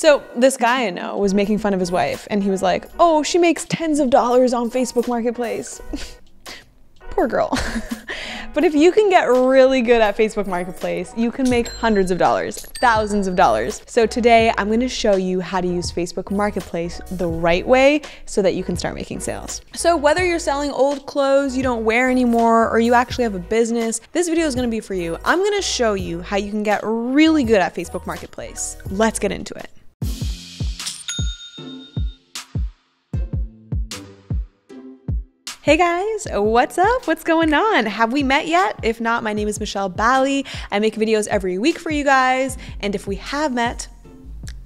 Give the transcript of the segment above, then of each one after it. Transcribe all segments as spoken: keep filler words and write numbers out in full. So this guy I know was making fun of his wife and he was like, oh, she makes tens of dollars on Facebook Marketplace. Poor girl. But if you can get really good at Facebook Marketplace, you can make hundreds of dollars, thousands of dollars. So today I'm gonna show you how to use Facebook Marketplace the right way so that you can start making sales. So whether you're selling old clothes you don't wear anymore, or you actually have a business, this video is gonna be for you. I'm gonna show you how you can get really good at Facebook Marketplace. Let's get into it. Hey guys, what's up? What's going on? Have we met yet? If not, my name is Michelle Bali. I make videos every week for you guys. And if we have met,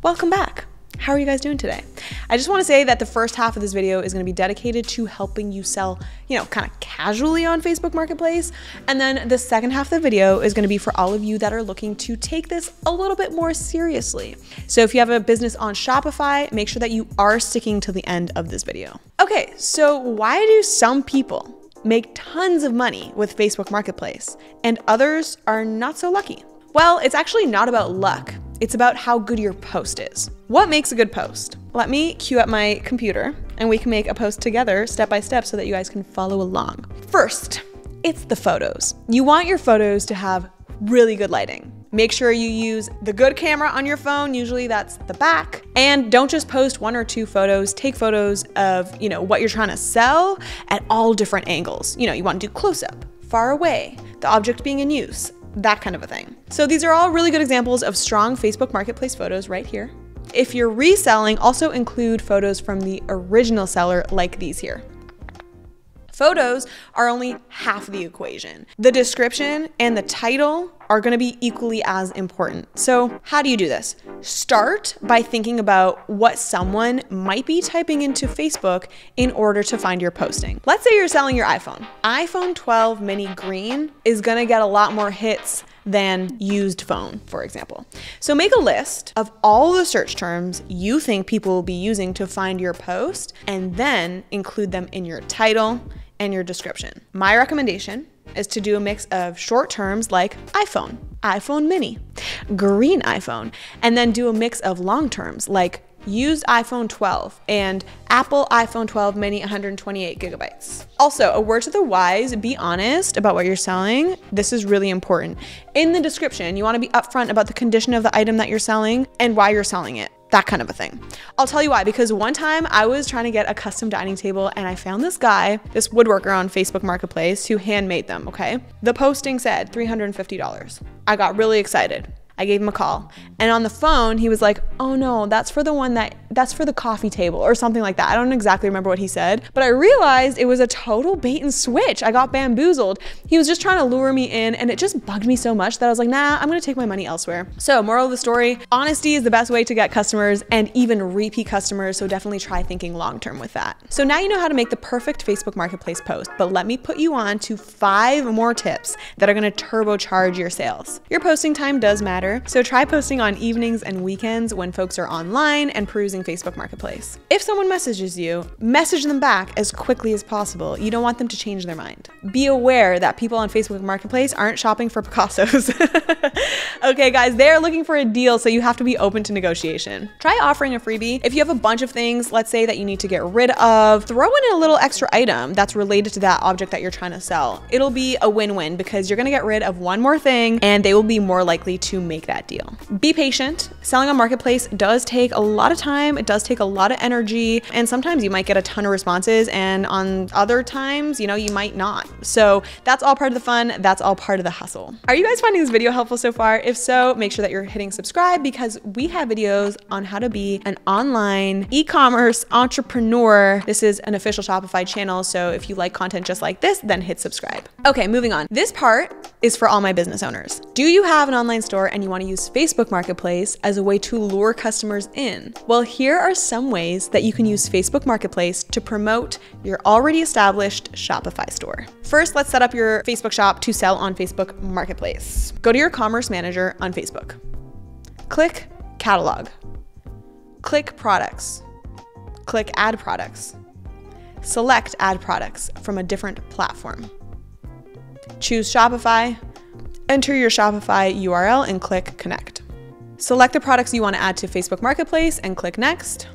welcome back. How are you guys doing today? I just want to say that the first half of this video is going to be dedicated to helping you sell, you know, kind of casually on Facebook Marketplace. And then the second half of the video is going to be for all of you that are looking to take this a little bit more seriously. So if you have a business on Shopify, make sure that you are sticking to the end of this video. Okay, so why do some people make tons of money with Facebook Marketplace and others are not so lucky? Well, it's actually not about luck. It's about how good your post is. What makes a good post? Let me queue up my computer and we can make a post together step by step so that you guys can follow along. First, it's the photos. You want your photos to have really good lighting. Make sure you use the good camera on your phone, usually that's the back, and don't just post one or two photos, take photos of, you know, what you're trying to sell at all different angles. You know, you want to do close up, far away, the object being in use, that kind of a thing. So these are all really good examples of strong Facebook Marketplace photos right here. If you're reselling, also include photos from the original seller like these here. Photos are only half the equation. The description and the title are gonna be equally as important. So how do you do this? Start by thinking about what someone might be typing into Facebook in order to find your posting. Let's say you're selling your iPhone. iPhone twelve mini green is gonna get a lot more hits than used phone, for example. So make a list of all the search terms you think people will be using to find your post and then include them in your title and your description. My recommendation is to do a mix of short terms like iPhone, iPhone mini, green iPhone, and then do a mix of long terms like used iPhone twelve and Apple iPhone twelve mini one hundred twenty-eight gigabytes. Also, a word to the wise, be honest about what you're selling. This is really important. In the description, you wanna be upfront about the condition of the item that you're selling and why you're selling it, that kind of a thing. I'll tell you why, because one time I was trying to get a custom dining table and I found this guy, this woodworker on Facebook Marketplace who handmade them, okay? The posting said three hundred fifty dollars. I got really excited. I gave him a call and on the phone, he was like, oh no, that's for the one that, that's for the coffee table or something like that. I don't exactly remember what he said, but I realized it was a total bait and switch. I got bamboozled. He was just trying to lure me in and it just bugged me so much that I was like, nah, I'm gonna take my money elsewhere. So moral of the story, honesty is the best way to get customers and even repeat customers. So definitely try thinking long-term with that. So now you know how to make the perfect Facebook Marketplace post, but let me put you on to five more tips that are gonna turbocharge your sales. Your posting time does matter. So try posting on evenings and weekends when folks are online and perusing Facebook Marketplace. If someone messages you, message them back as quickly as possible. You don't want them to change their mind. Be aware that people on Facebook Marketplace aren't shopping for Picassos. Okay guys, they're looking for a deal, so you have to be open to negotiation. Try offering a freebie. If you have a bunch of things, let's say that you need to get rid of, throw in a little extra item that's related to that object that you're trying to sell. It'll be a win-win because you're gonna get rid of one more thing and they will be more likely to make Make that deal. Be patient. Selling on Marketplace does take a lot of time. It does take a lot of energy. And sometimes you might get a ton of responses and on other times, you know, you might not. So that's all part of the fun. That's all part of the hustle. Are you guys finding this video helpful so far? If so, make sure that you're hitting subscribe because we have videos on how to be an online e-commerce entrepreneur. This is an official Shopify channel. So if you like content just like this, then hit subscribe. Okay, moving on. This part is for all my business owners. Do you have an online store and you want to use Facebook Marketplace as a way to lure customers in? Well, here are some ways that you can use Facebook Marketplace to promote your already established Shopify store. First, let's set up your Facebook shop to sell on Facebook Marketplace. Go to your Commerce Manager on Facebook. Click Catalog. Click Products. Click Add Products. Select Add Products from a different platform. Choose Shopify. Enter your Shopify U R L and click connect. Select the products you want to add to Facebook Marketplace and click Next.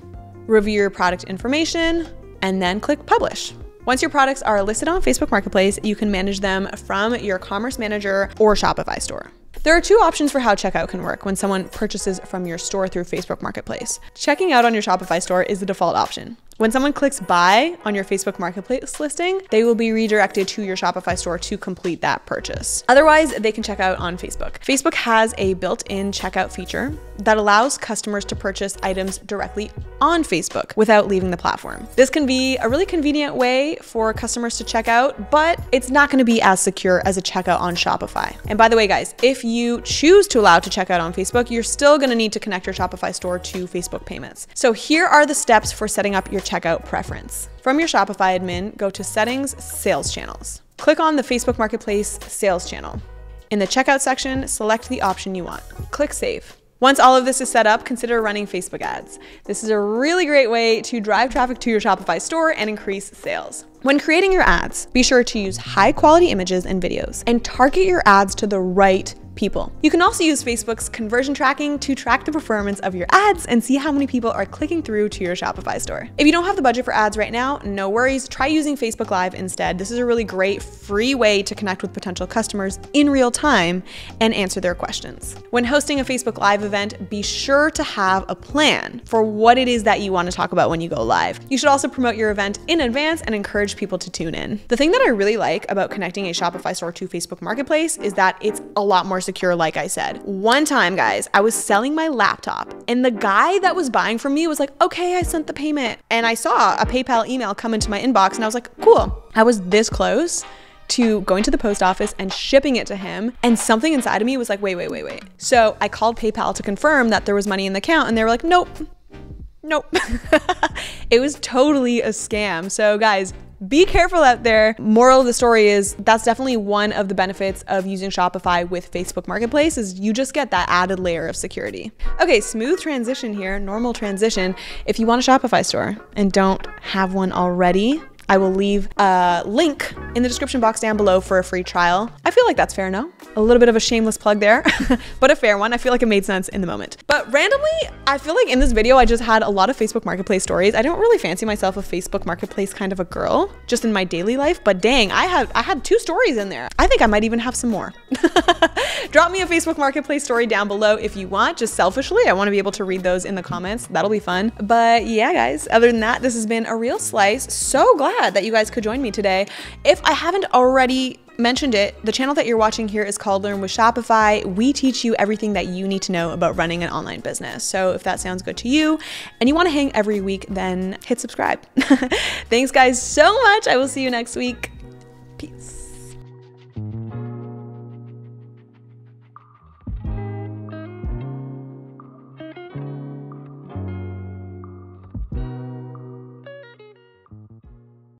Review your product information and then click Publish. Once your products are listed on Facebook Marketplace, you can manage them from your Commerce Manager or Shopify store. There are two options for how checkout can work when someone purchases from your store through Facebook Marketplace. Checking out on your Shopify store is the default option. When someone clicks buy on your Facebook Marketplace listing, they will be redirected to your Shopify store to complete that purchase. Otherwise, they can check out on Facebook. Facebook has a built-in checkout feature that allows customers to purchase items directly on Facebook without leaving the platform. This can be a really convenient way for customers to check out, but it's not gonna be as secure as a checkout on Shopify. And by the way, guys, if you choose to allow to check out on Facebook, you're still gonna need to connect your Shopify store to Facebook payments. So here are the steps for setting up your checkout preference. From your Shopify admin, go to Settings, Sales Channels. Click on the Facebook Marketplace Sales Channel. In the Checkout section, select the option you want. Click Save. Once all of this is set up, consider running Facebook ads. This is a really great way to drive traffic to your Shopify store and increase sales. When creating your ads, be sure to use high quality images and videos and target your ads to the right people. You can also use Facebook's conversion tracking to track the performance of your ads and see how many people are clicking through to your Shopify store. If you don't have the budget for ads right now, no worries, try using Facebook Live instead. This is a really great free way to connect with potential customers in real time and answer their questions. When hosting a Facebook Live event, be sure to have a plan for what it is that you want to talk about when you go live. You should also promote your event in advance and encourage people to tune in. The thing that I really like about connecting a Shopify store to Facebook Marketplace is that it's a lot more secure, like I said. One time, guys, I was selling my laptop and the guy that was buying from me was like, okay, I sent the payment. And I saw a PayPal email come into my inbox and I was like, cool. I was this close to going to the post office and shipping it to him. And something inside of me was like, wait, wait, wait, wait. So I called PayPal to confirm that there was money in the account and they were like, nope, nope. It was totally a scam. So guys, be careful out there. Moral of the story is that's definitely one of the benefits of using Shopify with Facebook Marketplace is you just get that added layer of security. Okay, smooth transition here, normal transition. If you want a Shopify store and don't have one already, I will leave a link in the description box down below for a free trial. I feel like that's fair, no? A little bit of a shameless plug there, but a fair one. I feel like it made sense in the moment. But randomly, I feel like in this video, I just had a lot of Facebook Marketplace stories. I don't really fancy myself a Facebook Marketplace kind of a girl, just in my daily life, but dang, I had, I had two stories in there. I think I might even have some more. Drop me a Facebook Marketplace story down below if you want, just selfishly. I wanna be able to read those in the comments. That'll be fun. But yeah, guys, other than that, this has been a real slice. So glad that you guys could join me today. If I haven't already mentioned it, the channel that you're watching here is called Learn with Shopify. We teach you everything that you need to know about running an online business. So if that sounds good to you and you want to hang every week, then hit subscribe. Thanks guys so much. I will see you next week. Peace.